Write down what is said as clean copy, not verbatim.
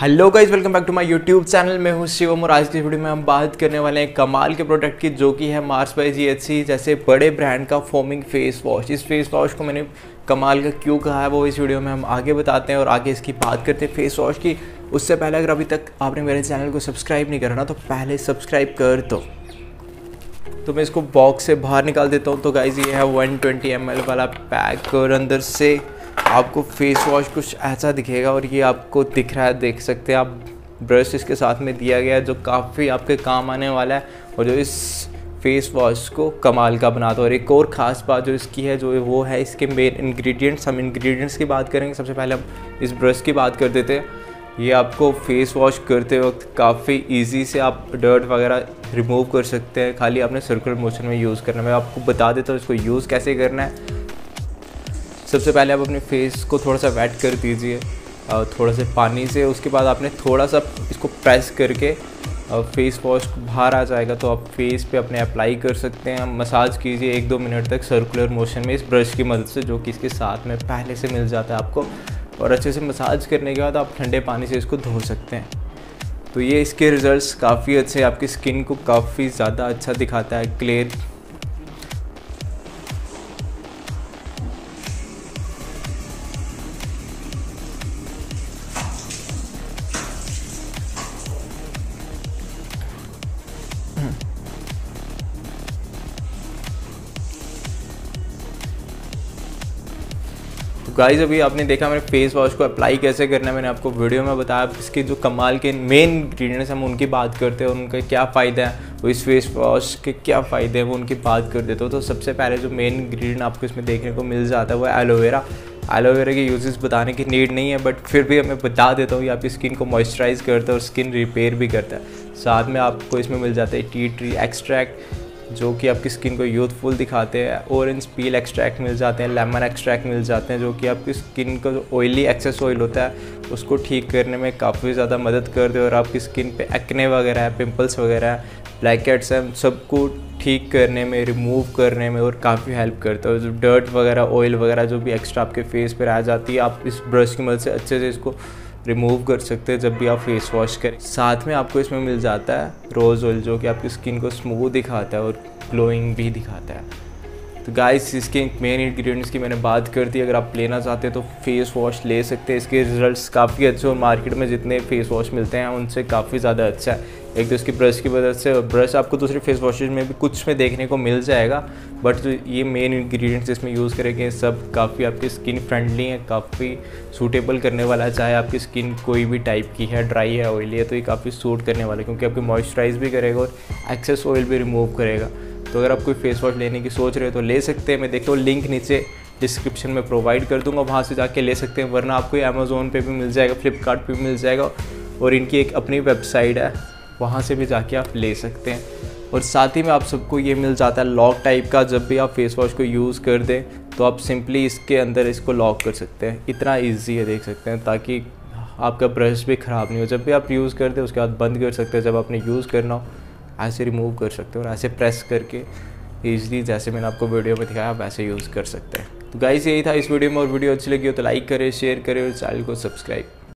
Hello guys, welcome back to my YouTube channel. मैं हूं शिवम और आज की वीडियो में हम बात करने वाले हैं कमाल के प्रोडक्ट की, जो कि है मार्स बाय जीएचसी जैसे बड़े ब्रांड का फोमिंग फेस वॉश। इस फेस वॉश को मैंने कमाल का क्यों कहा है वो इस वीडियो में हम आगे बताते हैं और आगे इसकी बात करते हैं फेस वॉश की। उससे पहले अगर अभी तक आपने मेरे चैनल को सब्सक्राइब नहीं करना तो पहले सब्सक्राइब कर दो। तो मैं इसको बॉक्स से बाहर निकाल देता हूँ। तो गाइज ये है 120 ml वाला पैक और अंदर से आपको फेस वॉश कुछ ऐसा दिखेगा और ये आपको दिख रहा है, देख सकते हैं आप। ब्रश इसके साथ में दिया गया है जो काफ़ी आपके काम आने वाला है और जो इस फेस वॉश को कमाल का बनाता है। और एक और ख़ास बात जो इसकी है जो वो है इसके मेन इंग्रेडिएंट्स। हम इंग्रेडिएंट्स की बात करेंगे। सबसे पहले हम इस ब्रश की बात कर देते हैं। ये आपको फेस वॉश करते वक्त काफ़ी ईजी से आप डर्ट वगैरह रिमूव कर सकते हैं, खाली आपने सर्कुलर मोशन में यूज़ करना है। मैं आपको बता देता हूँ इसको यूज़ कैसे करना है। सबसे पहले आप अपने फेस को थोड़ा सा वेट कर दीजिए थोड़ा से पानी से। उसके बाद आपने थोड़ा सा इसको प्रेस करके फेस वॉश बाहर आ जाएगा तो आप फेस पे अपने अप्लाई कर सकते हैं। मसाज कीजिए 1-2 मिनट तक सर्कुलर मोशन में इस ब्रश की मदद से, जो कि इसके साथ में पहले से मिल जाता है आपको। और अच्छे से मसाज करने के बाद आप ठंडे पानी से इसको धो सकते हैं। तो ये इसके रिज़ल्ट काफ़ी अच्छे, आपकी स्किन को काफ़ी ज़्यादा अच्छा दिखाता है, क्लियर। गाइस अभी आपने देखा मैंने फेस वॉश को अप्लाई कैसे करना है, मैंने आपको वीडियो में बताया। इसके जो कमाल के मेन इंग्रेडिएंट्स हम उनकी बात करते हैं, उनके क्या फ़ायदा है और इस फेस वॉश के क्या फ़ायदे हैं वो उनकी बात कर देते हो। तो सबसे पहले जो मेन इंग्रेडिएंट आपको इसमें देखने को मिल जाता है वो है एलोवेरा। एलोवेरा के यूजेस बताने की नीड नहीं है, बट फिर भी मैं बता देता हूँ। ये आपकी स्किन को मॉइस्चराइज़ करता है और स्किन रिपेयर भी करता है। साथ में आपको इसमें मिल जाता है टी ट्री एक्सट्रैक्ट, जो कि आपकी स्किन को यूथफुल दिखाते हैं। ऑरेंज पील एक्सट्रैक्ट मिल जाते हैं, लेमन एक्सट्रैक्ट मिल जाते हैं, जो कि आपकी स्किन का जो ऑयली एक्सेस ऑयल होता है उसको ठीक करने में काफ़ी ज़्यादा मदद करते हैं। और आपकी स्किन पे एक्ने वगैरह है, पिंपल्स वगैरह है, ब्लैकहेड्स हैं, सबको ठीक करने में, रिमूव करने में और काफ़ी हेल्प करता है। जो डर्ट वगैरह, ऑयल वगैरह जो भी एक्स्ट्रा आपके फेस पर आ जाती है, आप इस ब्रश की मदद से अच्छे से इसको रिमूव कर सकते हैं जब भी आप फेस वॉश करें। साथ में आपको इसमें मिल जाता है रोज़ ऑयल, जो कि आपकी स्किन को स्मूथ दिखाता है और ग्लोइंग भी दिखाता है। तो गाइस इसके मेन इंग्रेडिएंट्स की मैंने बात कर दी। अगर आप लेना चाहते हैं तो फेस वॉश ले सकते हैं। इसके रिजल्ट्स काफ़ी अच्छे और मार्केट में जितने फेस वॉश मिलते हैं उनसे काफ़ी ज़्यादा अच्छा है। एक तो इसकी ब्रश की मदद से, और ब्रश आपको दूसरे फेस वॉशेज में भी कुछ में देखने को मिल जाएगा, बट जो ये मेन इंग्रेडिएंट्स इसमें यूज़ करेंगे सब काफ़ी आपकी स्किन फ्रेंडली हैं, काफ़ी सूटेबल करने वाला है। चाहे आपकी स्किन कोई भी टाइप की है, ड्राई है, ऑयली है, तो ये काफ़ी सूट करने वाला है क्योंकि आपको मॉइस्चराइज भी करेगा और एक्सेस ऑयल भी रिमूव करेगा। तो अगर आप कोई फेस वॉश लेने की सोच रहे हो तो ले सकते हैं। मैं देखता हूँ लिंक नीचे डिस्क्रिप्शन में प्रोवाइड कर दूँगा, वहाँ से जाके ले सकते हैं। वरना आपको अमेज़ोन पे भी मिल जाएगा, फ्लिपकार्ट पे भी मिल जाएगा और इनकी एक अपनी वेबसाइट है, वहाँ से भी जाके आप ले सकते हैं। और साथ ही में आप सबको ये मिल जाता है लॉक टाइप का। जब भी आप फेस वॉश को यूज़ कर दें तो आप सिंपली इसके अंदर इसको लॉक कर सकते हैं। इतना इजी है, देख सकते हैं, ताकि आपका ब्रश भी ख़राब नहीं हो। जब भी आप यूज़ कर दें उसके बाद बंद कर सकते हैं, जब आपने यूज़ करना हो ऐसे रिमूव कर सकते हो और ऐसे प्रेस करके ईजिली, जैसे मैंने आपको वीडियो में दिखाया, आप ऐसे यूज़ कर सकते हैं। तो गाइस यही था इस वीडियो में, और वीडियो अच्छी लगी हो तो लाइक करें, शेयर करें और चैनल को सब्सक्राइब